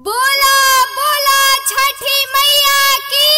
बोला बोला छठी मैया की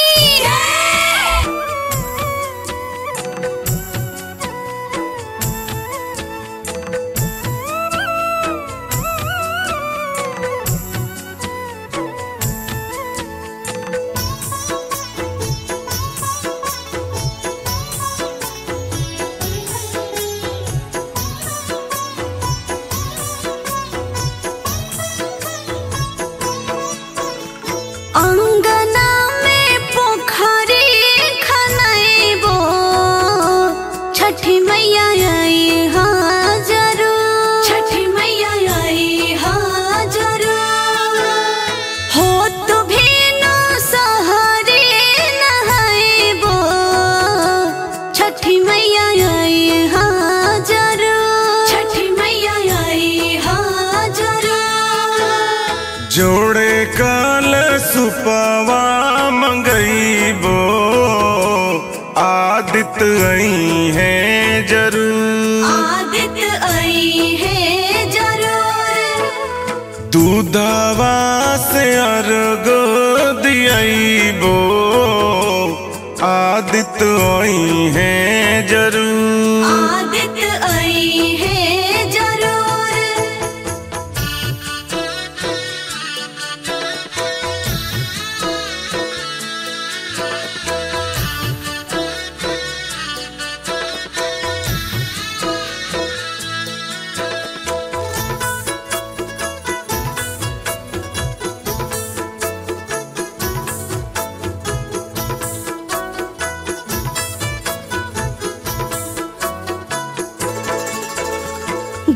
जोड़े काल सुपावा मंगई बो आदित आई है जरूर, आदित आई है जरूर। दूधावा से अर्गो दियाई बो आदित आई है जरूर, आदित आई है।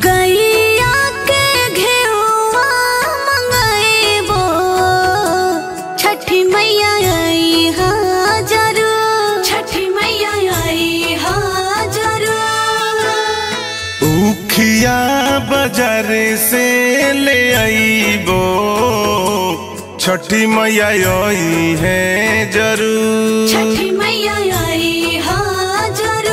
गैया के घेवा मंगाए वो छठी मैया आई हाजर, छठी मैया आई हाजर। उखिया बाजार से ले आई वो छठी मैया आई है जरूर, छठी मैया आई हाजर।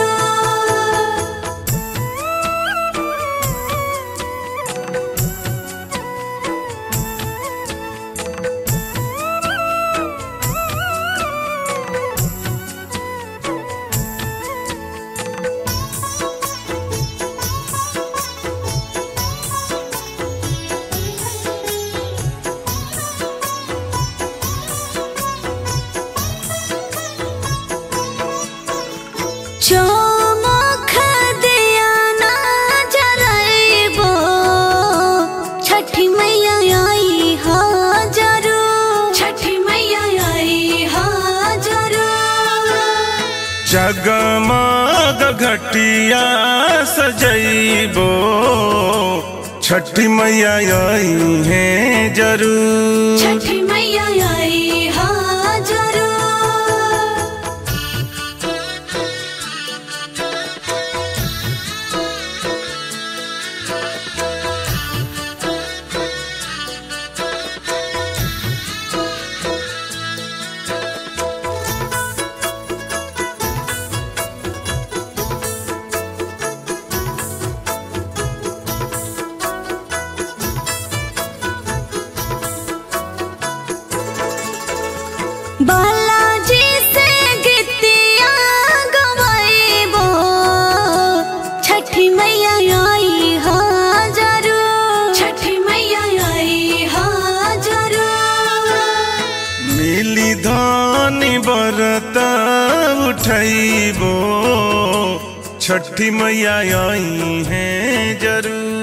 चमक दिया ना जराए वो छठी मैया आई हाजर, छठी मैया आई हाजर। जगमग घटिया सजाइबो छठी मैया आई है जरूर, छठी मैया आई हाजर। बालाजी से गितिया गवाए वो छठी मैया आई हाजर, छठी मैया आई हाजर। मिली धानी बरत उठाई वो छठी मैया आई है जरूर।